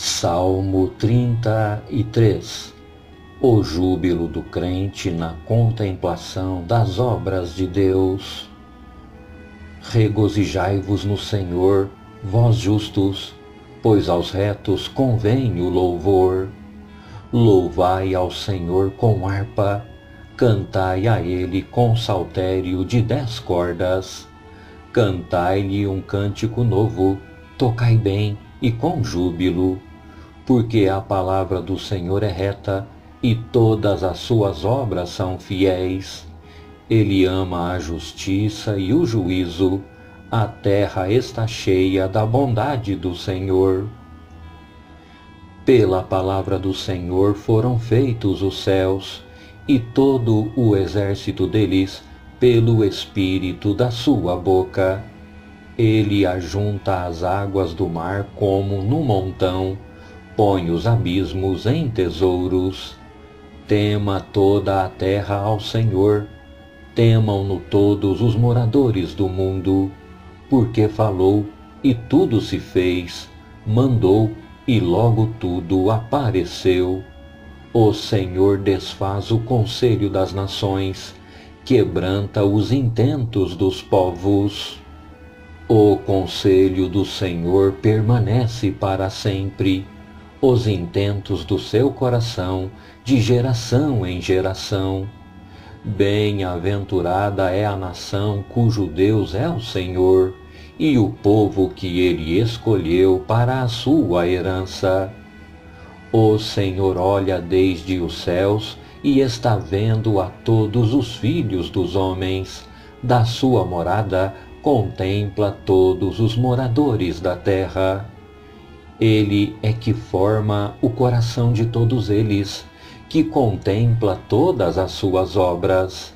Salmo 33. O júbilo do crente na contemplação das obras de Deus. Regozijai-vos no Senhor, vós justos, pois aos retos convém o louvor. Louvai ao Senhor com harpa, cantai a Ele com saltério de 10 cordas. Cantai-lhe um cântico novo, tocai bem e com júbilo, porque a palavra do Senhor é reta, e todas as suas obras são fiéis. Ele ama a justiça e o juízo. A terra está cheia da bondade do Senhor. Pela palavra do Senhor foram feitos os céus, e todo o exército deles pelo espírito da sua boca. Ele ajunta as águas do mar como num montão, põe os abismos em tesouros. Tema toda a terra ao Senhor, temam-no todos os moradores do mundo, porque falou e tudo se fez, mandou e logo tudo apareceu. O Senhor desfaz o conselho das nações, quebranta os intentos dos povos. O conselho do Senhor permanece para sempre, os intentos do seu coração, de geração em geração. Bem-aventurada é a nação cujo Deus é o Senhor, e o povo que Ele escolheu para a sua herança. O Senhor olha desde os céus e está vendo a todos os filhos dos homens. Da sua morada contempla todos os moradores da terra. Ele é que forma o coração de todos eles, que contempla todas as suas obras.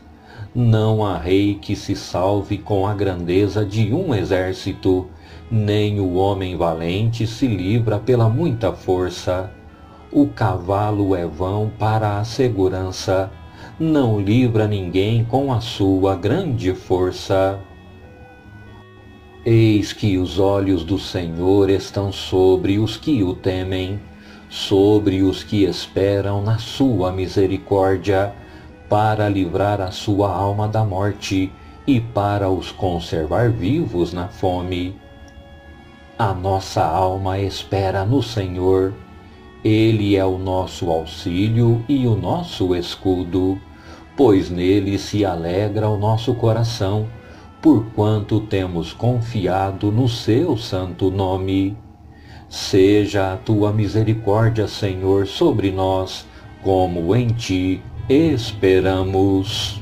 Não há rei que se salve com a grandeza de um exército, nem o homem valente se livra pela muita força. O cavalo é vão para a segurança, não livra ninguém com a sua grande força. Eis que os olhos do Senhor estão sobre os que o temem, sobre os que esperam na sua misericórdia, para livrar a sua alma da morte e para os conservar vivos na fome. A nossa alma espera no Senhor. Ele é o nosso auxílio e o nosso escudo, pois nele se alegra o nosso coração, porquanto temos confiado no seu santo nome. Seja a tua misericórdia, Senhor, sobre nós, como em ti esperamos.